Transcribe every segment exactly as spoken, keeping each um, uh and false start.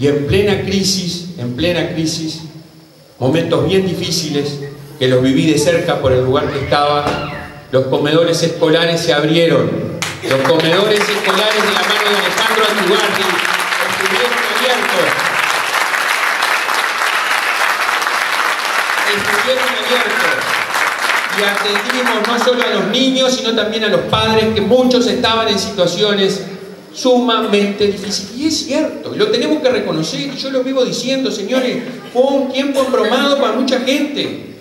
y en plena crisis, en plena crisis, momentos bien difíciles que los viví de cerca por el lugar que estaba, los comedores escolares se abrieron. Los comedores escolares de la mano de Alejandro Antiguarti estuvieron abiertos. Estuvieron abiertos. Y atendimos no solo a los niños, sino también a los padres, que muchos estaban en situaciones sumamente difíciles. Y es cierto, y lo tenemos que reconocer, y yo lo vivo diciendo, señores, fue un tiempo embromado para mucha gente.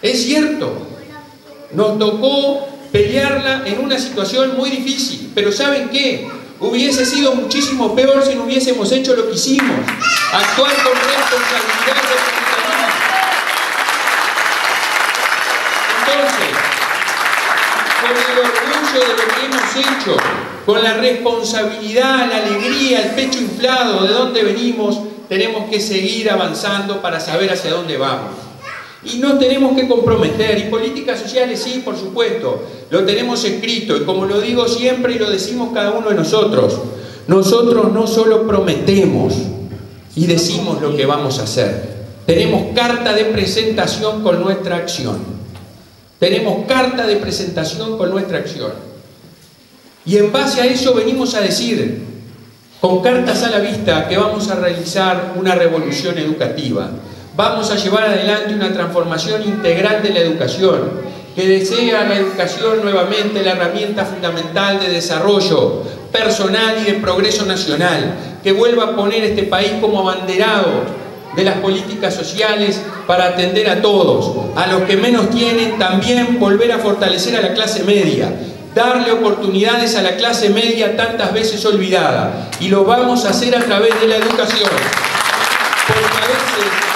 Es cierto, nos tocó pelearla en una situación muy difícil, pero ¿saben qué? Hubiese sido muchísimo peor si no hubiésemos hecho lo que hicimos: actuar con responsabilidad. Entonces, con el orgullo de lo que hemos hecho, con la responsabilidad, la alegría, el pecho inflado de dónde venimos, tenemos que seguir avanzando para saber hacia dónde vamos. Y no tenemos que comprometer, y políticas sociales sí, por supuesto, lo tenemos escrito, y como lo digo siempre y lo decimos cada uno de nosotros, nosotros no solo prometemos y decimos lo que vamos a hacer, tenemos carta de presentación con nuestra acción, tenemos carta de presentación con nuestra acción, y en base a eso venimos a decir, con cartas a la vista, que vamos a realizar una revolución educativa. Vamos a llevar adelante una transformación integral de la educación, que desea la educación nuevamente la herramienta fundamental de desarrollo personal y de progreso nacional, que vuelva a poner este país como abanderado de las políticas sociales para atender a todos, a los que menos tienen, también volver a fortalecer a la clase media, darle oportunidades a la clase media tantas veces olvidada, y lo vamos a hacer a través de la educación, porque a veces